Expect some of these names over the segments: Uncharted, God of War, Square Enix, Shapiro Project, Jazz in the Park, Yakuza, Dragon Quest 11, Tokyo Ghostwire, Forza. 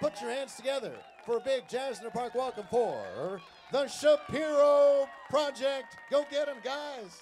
Put your hands together for a big Jazz in the Park welcome for the Shapiro Project. Go get them, guys.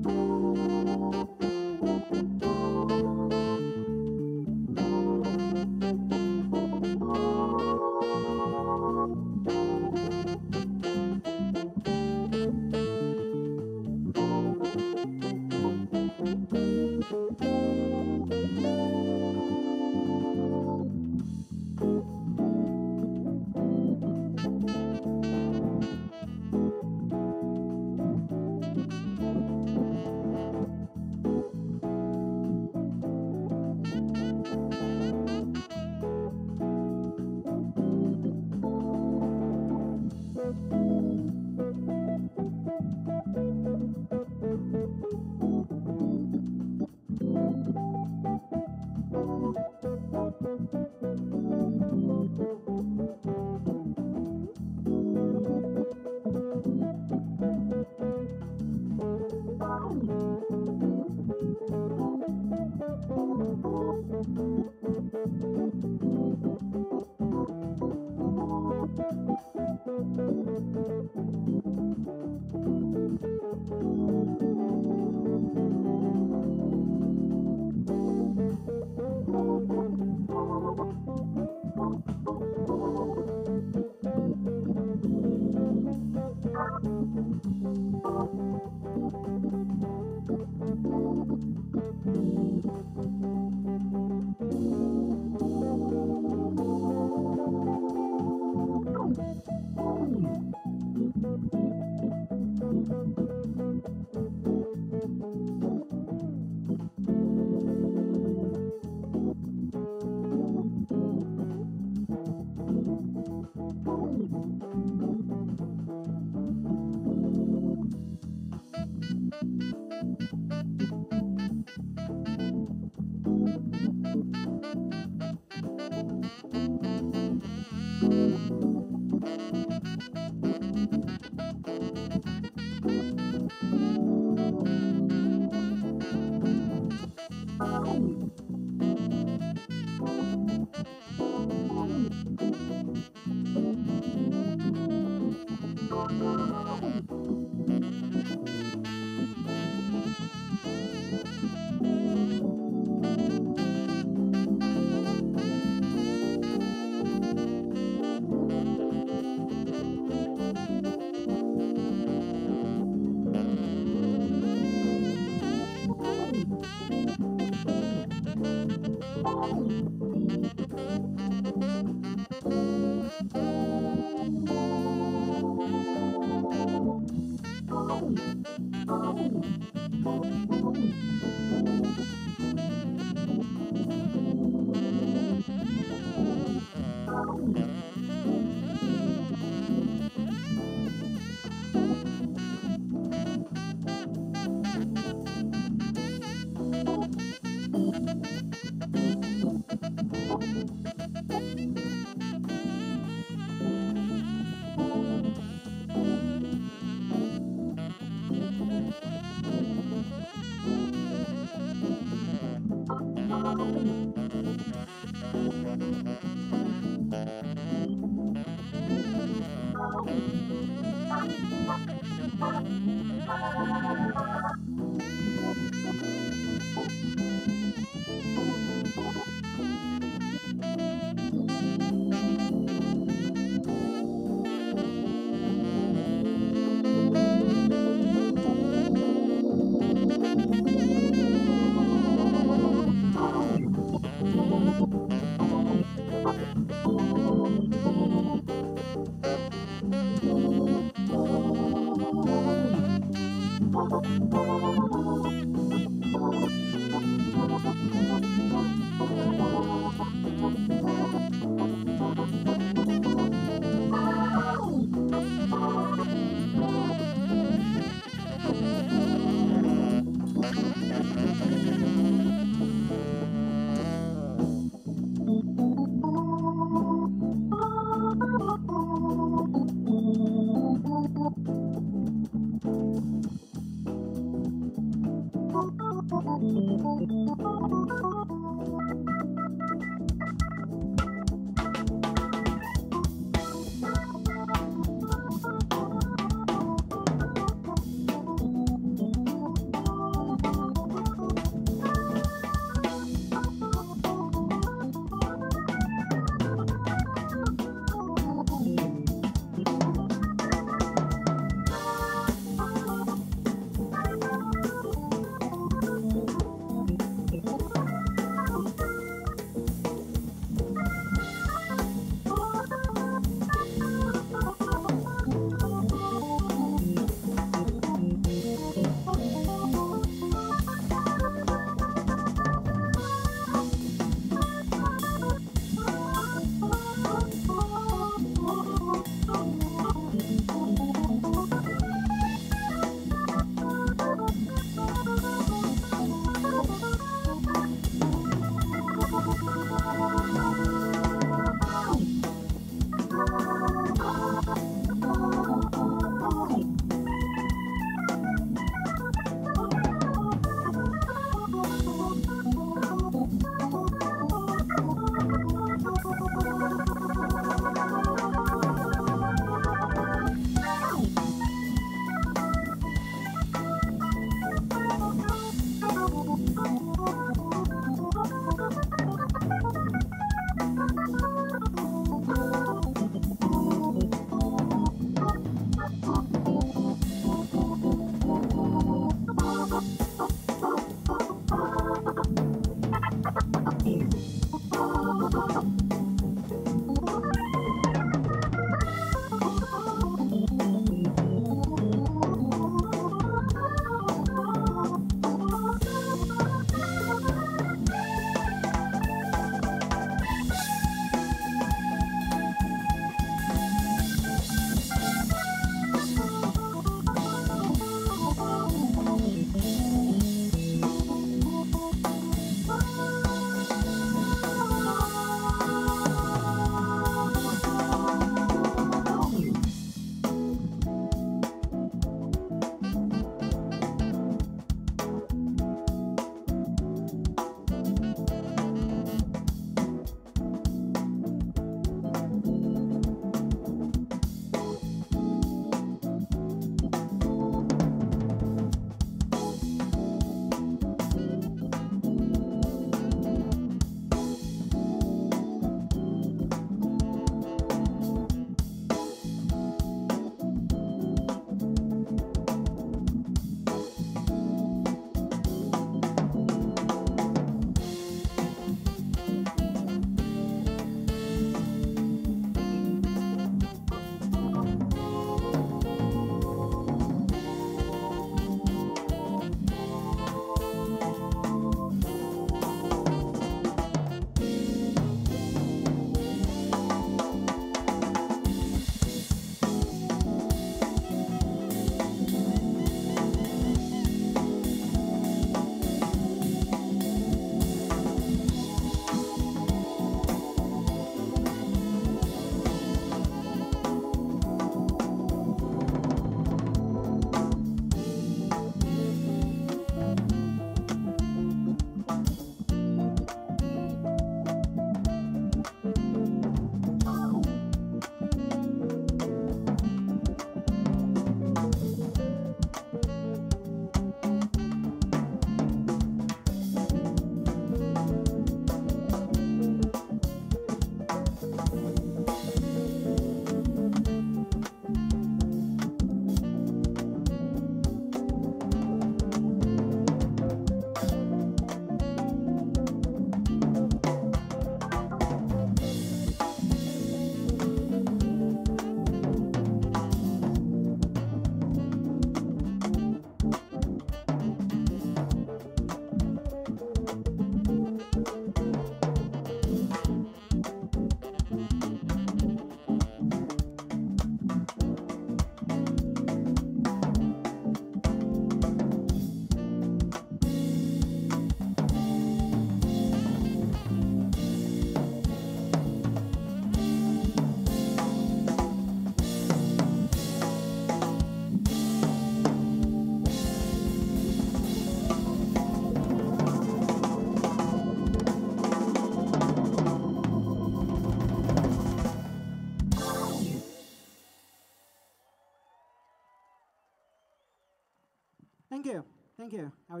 Thank you. Thank you.